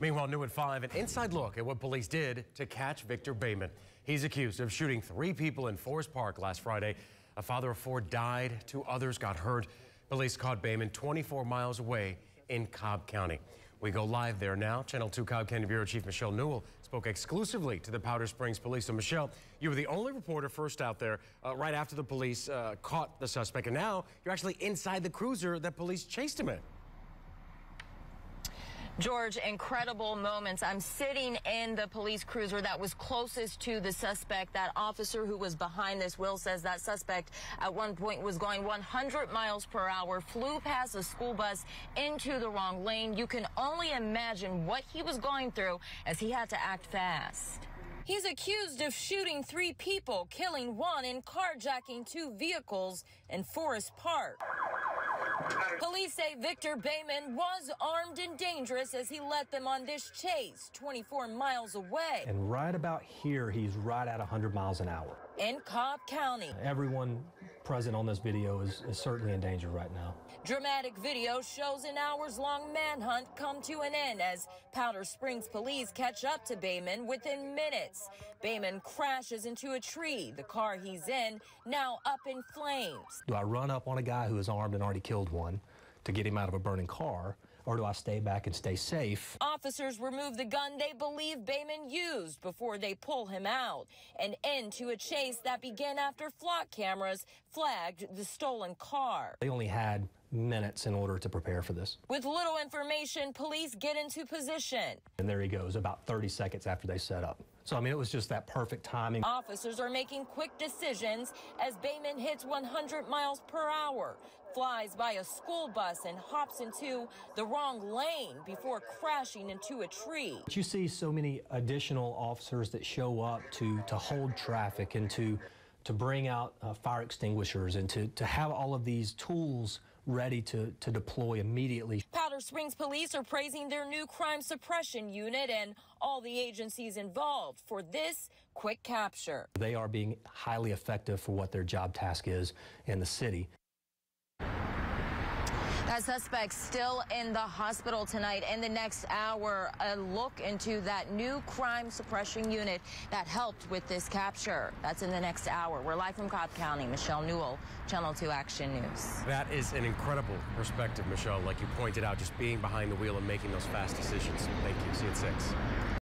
Meanwhile, new at 5, an inside look at what police did to catch Victor Bayman. He's accused of shooting 3 people in Forest Park last Friday. A father of 4 died, 2 others got hurt. Police caught Bayman 24 miles away in Cobb County. We go live there now. Channel 2 Cobb County Bureau Chief Michelle Newell spoke exclusively to the Powder Springs Police. So, Michelle, you were the only reporter first out there right after the police caught the suspect. And now you're actually inside the cruiser that police chased him in. George, incredible moments. I'm sitting in the police cruiser that was closest to the suspect. That officer who was behind this wheel says that suspect at one point was going 100 miles per hour, flew past a school bus into the wrong lane. You can only imagine what he was going through as he had to act fast. He's accused of shooting 3 people, killing 1 and carjacking 2 vehicles in Forest Park. Police say Victor Bayman was armed and dangerous as he led them on this chase 24 miles away. And right about here, he's right at 100 miles an hour. In Cobb County. Everyone present on this video is certainly in danger right now. Dramatic video shows an hours-long manhunt come to an end as Powder Springs police catch up to Bayman within minutes. Bayman crashes into a tree. The car he's in now up in flames. Do I run up on a guy who is armed and already killed one to get him out of a burning car, or do I stay back and stay safe? Officers remove the gun they believe Bayman used before they pull him out. An end to a chase that began after flock cameras flagged the stolen car. They only had minutes in order to prepare for this. With little information, police get into position. And there he goes, about 30 seconds after they set up. So, I mean, it was just that perfect timing. Officers are making quick decisions as Bayman hits 100 miles per hour, flies by a school bus, and hops into the wrong lane before crashing into a tree. But you see so many additional officers that show up to hold traffic and to bring out fire extinguishers and to have all of these tools ready to deploy immediately. Powder Springs Police are praising their new crime suppression unit and all the agencies involved for this quick capture. They are being highly effective for what their job task is in the city. That suspect still in the hospital tonight. In the next hour, a look into that new crime suppression unit that helped with this capture. That's in the next hour. We're live from Cobb County. Michelle Newell, Channel 2 Action News. That is an incredible perspective, Michelle, like you pointed out, just being behind the wheel and making those fast decisions. Thank you. See you at 6.